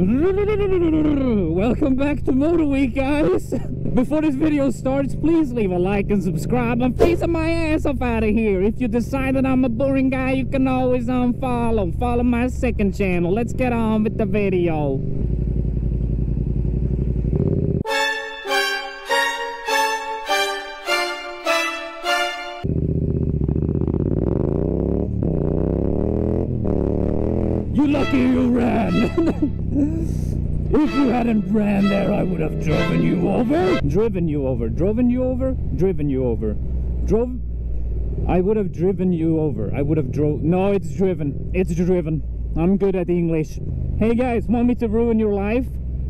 Welcome back to Moto Week, guys. Before this video starts, please leave a like and subscribe. I'm facing my ass off out of here. If you decide that I'm a boring guy, you can always unfollow. Follow my second channel. Let's get on with the video. Lucky you ran. If you hadn't ran there, I would have driven you over. It's driven. I'm good at English. Hey guys, want me to ruin your life?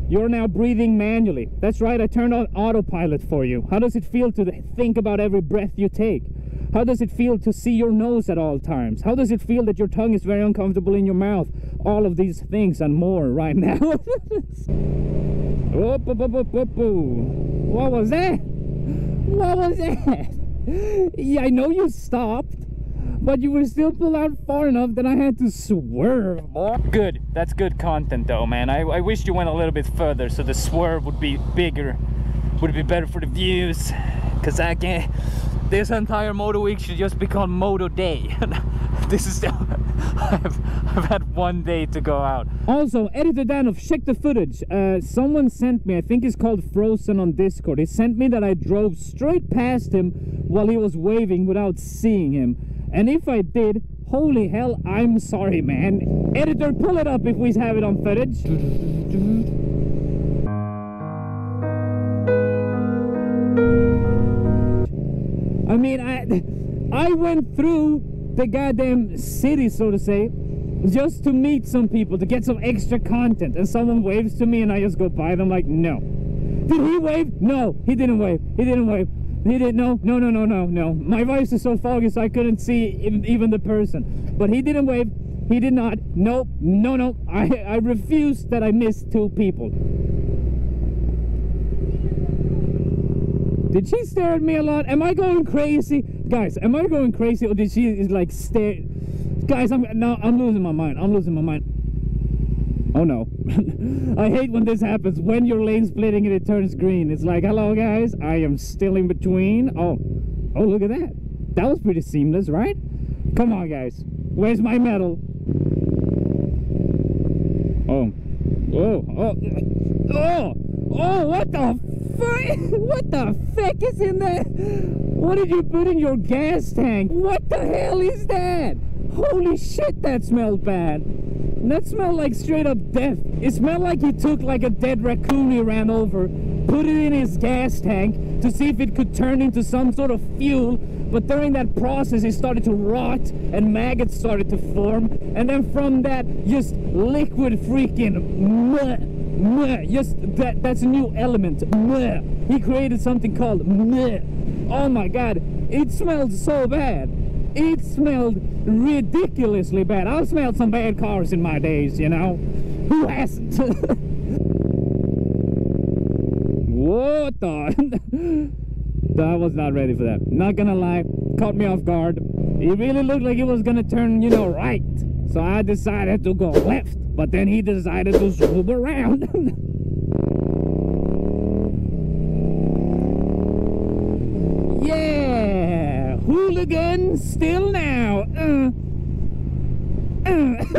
You're now breathing manually. That's right, I turned on autopilot for you. How does it feel to think about every breath you take? How does it feel to see your nose at all times? How does it feel that your tongue is very uncomfortable in your mouth? All of these things and more right now. What was that? What was that? Yeah, I know you stopped, but you were still pulled out far enough that I had to swerve. Good. That's good content though, man. I wish you went a little bit further so the swerve would be bigger. Would it be better for the views? Because I can't... This entire Moto Week should just be called Moto Day. This is... I've had one day to go out. Also, Editor Dan of Check the Footage. Someone sent me, I think he's called Frozen on Discord. He sent me that I drove straight past him while he was waving without seeing him. And if I did, holy hell, I'm sorry, man. Editor, pull it up if we have it on footage. I mean, I went through the goddamn city, so to say, just to meet some people, to get some extra content, and someone waves to me and I just go by them like, no. Did he wave? No, he didn't wave. He didn't wave. He didn't, no. My voice is so foggy so I couldn't see even the person. But he didn't wave. He did not. Nope. No. I refuse that I missed two people. Did she stare at me a lot? Am I going crazy? Guys, am I going crazy or did she like stare? Guys, I'm losing my mind. Oh no. I hate when this happens. When your lane's splitting and it turns green. It's like, hello guys, I am still in between. Oh, look at that. That was pretty seamless, right? Come on guys. Where's my medal? Oh, what the fuck? What the fuck is in that? What did you put in your gas tank? What the hell is that? Holy shit, that smelled bad. That smelled like straight up death. It smelled like he took like a dead raccoon he ran over, put it in his gas tank to see if it could turn into some sort of fuel, but during that process it started to rot and maggots started to form, and then from that just liquid freaking mud. Yes, that's a new element. He created something called oh my god, it smelled so bad. It smelled ridiculously bad. I've smelled some bad cars in my days, you know. Who hasn't? What the? I was not ready for that. Not gonna lie, caught me off guard. It really looked like it was gonna turn, you know, right. So I decided to go left. But then he decided to swoop around. Yeah, hooligan still now.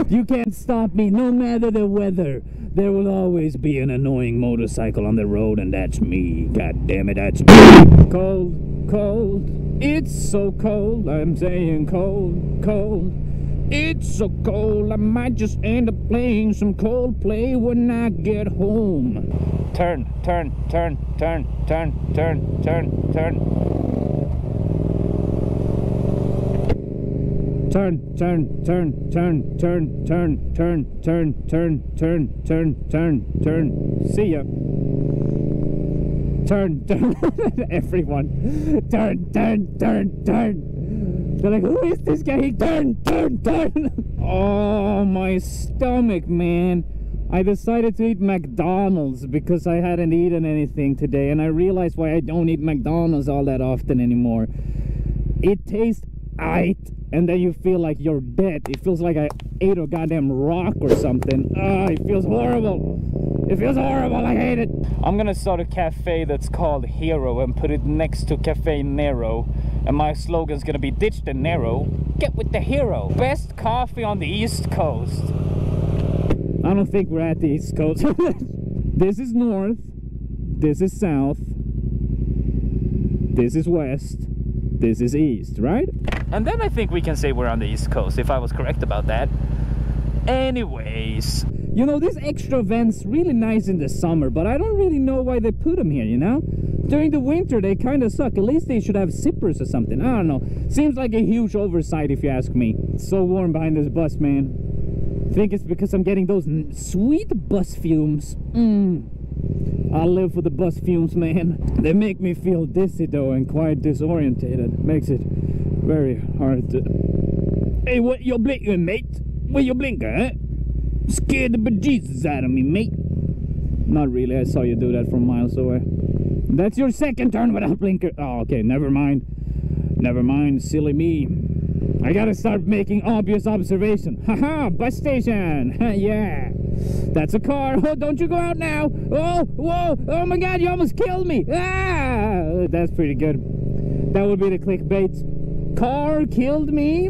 You can't stop me, no matter the weather. There will always be an annoying motorcycle on the road, and that's me. God damn it, that's me. Cold. It's so cold. I'm saying cold. It's so cold, I might just end up playing some Coldplay when I get home. Turn. See ya. Turn. Everyone. Turn. They're like, who is this guy? He turn. Oh, my stomach, man. I decided to eat McDonald's because I hadn't eaten anything today, and I realized why I don't eat McDonald's all that often anymore. It tastes aight, and then you feel like you're dead. It feels like I ate a goddamn rock or something. Ugh, it feels horrible. It feels horrible. I hate it. I'm gonna start a cafe that's called Hero and put it next to Cafe Nero. And my slogan's gonna be ditch the Nero, get with the Hero. Best coffee on the East Coast. I don't think we're at the East Coast. This is north. This is south. This is west. This is east, right? And then I think we can say we're on the East Coast, if I was correct about that. Anyways, you know, this extra vent's really nice in the summer, but I don't really know why they put them here, you know? During the winter, they kind of suck. At least they should have zippers or something. I don't know. Seems like a huge oversight, if you ask me. It's so warm behind this bus, man. I think it's because I'm getting those sweet bus fumes. I live for the bus fumes, man. They make me feel dizzy though and quite disorientated. Makes it very hard to... Hey, what you blinking, mate? What you blinker, huh? Scared the bejesus out of me, mate. Not really, I saw you do that from miles away. That's your second turn without blinker. Oh, okay, never mind. Never mind, silly me. I gotta start making obvious observation. Haha, bus station, yeah. That's a car. Oh, don't you go out now. Oh, whoa. Oh my god, you almost killed me. Ah, that's pretty good. That would be the clickbait. Car killed me,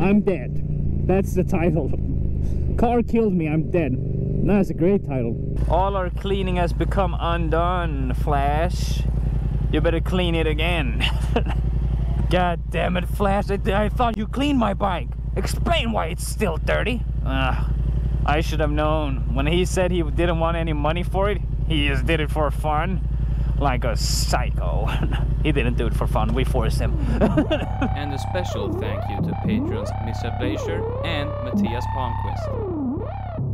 I'm dead. That's the title. Car killed me, I'm dead. That's a great title. All our cleaning has become undone, Flash. You better clean it again. God damn it, Flash. I thought you cleaned my bike. Explain why it's still dirty. Ugh. I should have known. When he said he didn't want any money for it, he just did it for fun. Like a psycho. He didn't do it for fun, we forced him. And a special thank you to patrons Mr. Bezier and Matthias Palmquist.